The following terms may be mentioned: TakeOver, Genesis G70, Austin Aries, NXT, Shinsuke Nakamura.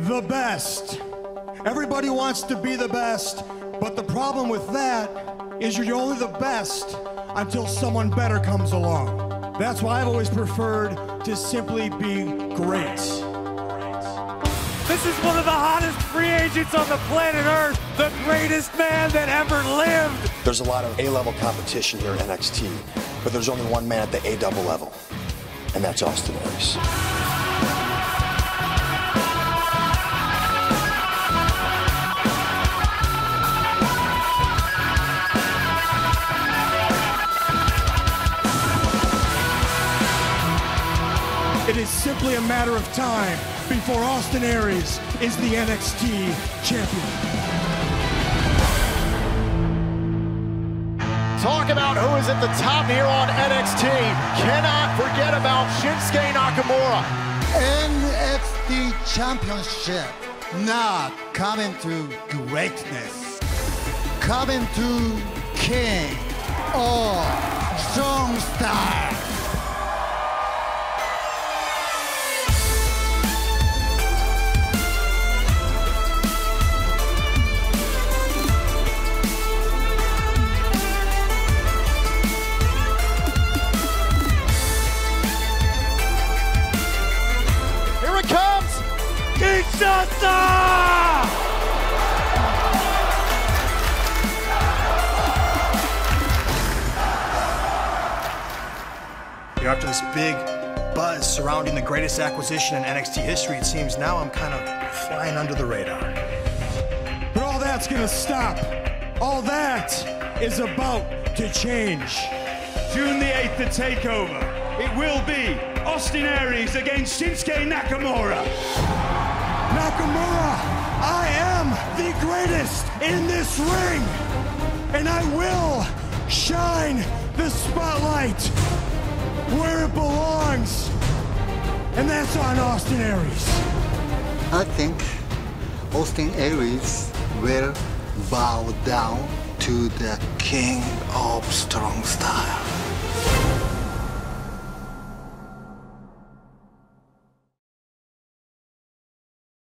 The best. Everybody wants to be the best, but the problem with that is you're only the best until someone better comes along. That's why I've always preferred to simply be great. This is one of the hottest free agents on the planet Earth, the greatest man that ever lived. There's a lot of A-level competition here at NXT, but there's only one man at the A-double level, and that's Austin Aries. It is simply a matter of time before Austin Aries is the NXT champion. Talk about who is at the top here on NXT. Cannot forget about Shinsuke Nakamura. NXT Championship, not coming to greatness, coming to king or strong style. Kinshasa! After this big buzz surrounding the greatest acquisition in NXT history, it seems now I'm kind of flying under the radar. But all that's gonna stop. All that is about to change. June the 8th, the TakeOver. It will be Austin Aries against Shinsuke Nakamura. Nakamura, I am the greatest in this ring, and I will shine the spotlight where it belongs, and that's on Austin Aries. I think Austin Aries will bow down to the king of strong style.